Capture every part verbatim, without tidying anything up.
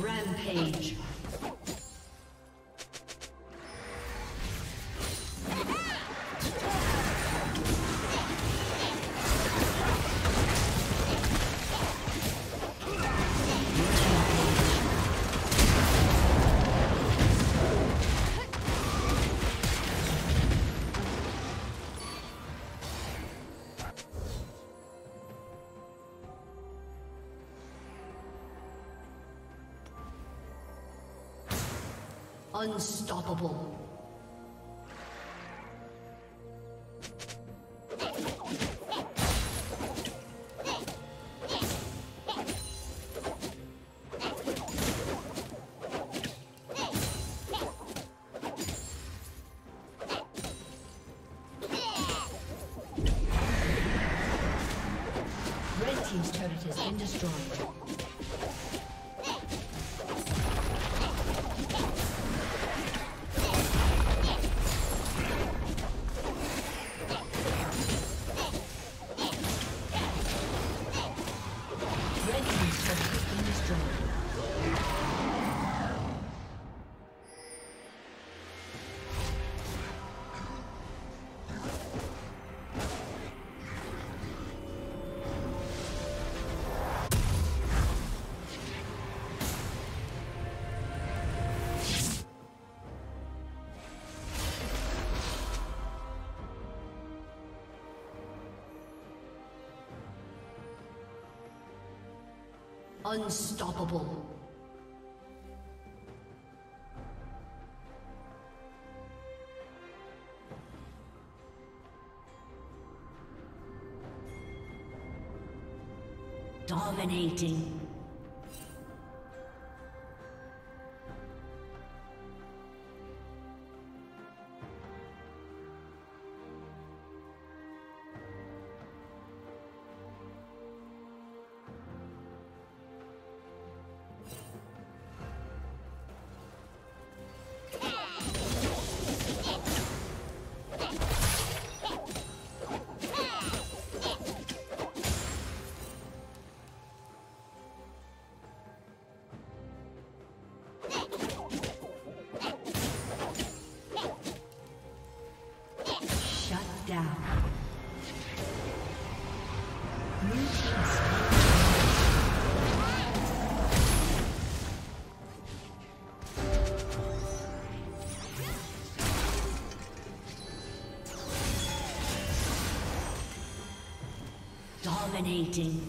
Rampage. Unstoppable. Red team's turret has been destroyed. Unstoppable. Dominating. Dominating.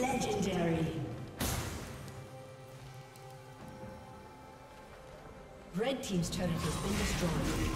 Legendary. Red team's turret has been destroyed.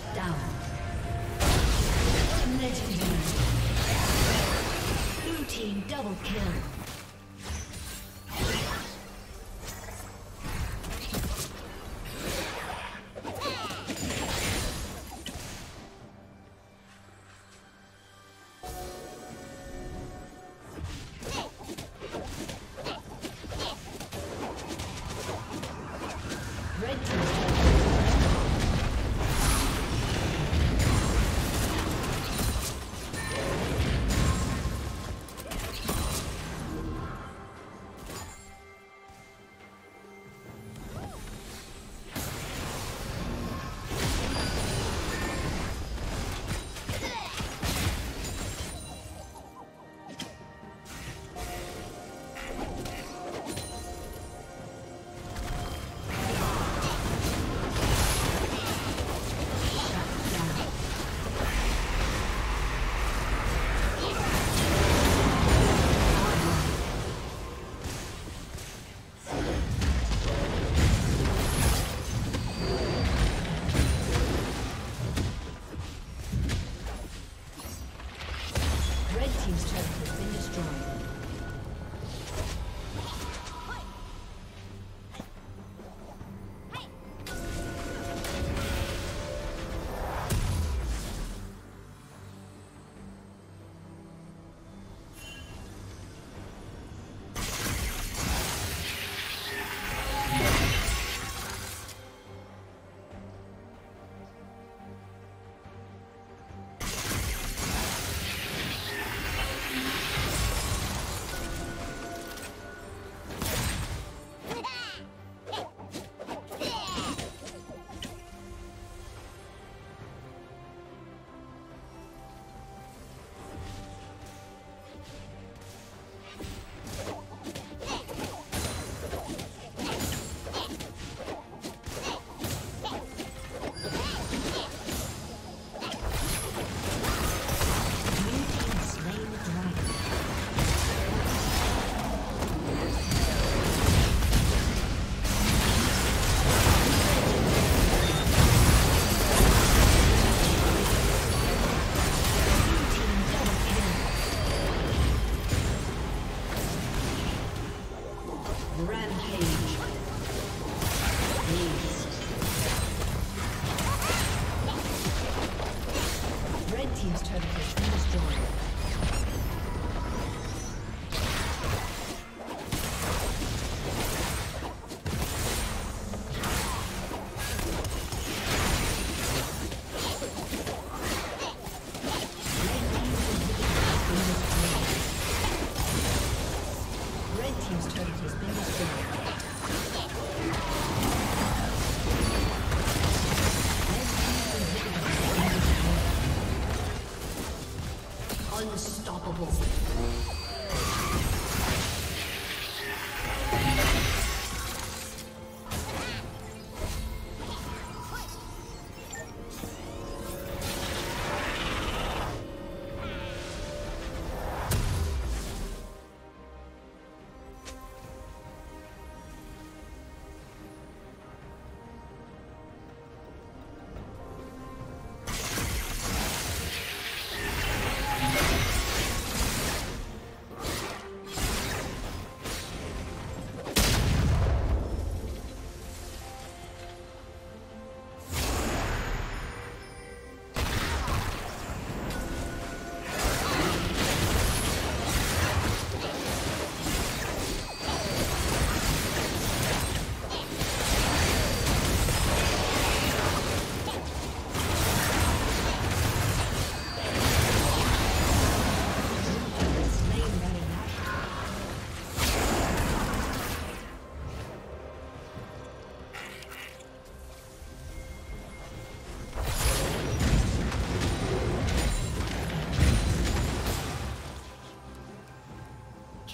Shut down. Legendary. Blue team double kill.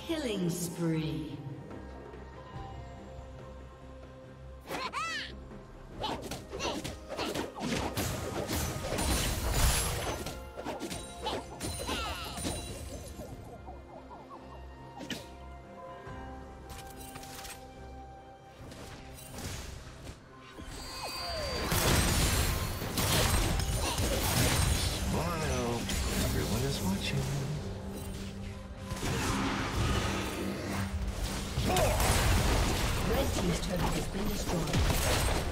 Killing spree. Team's turret has been destroyed.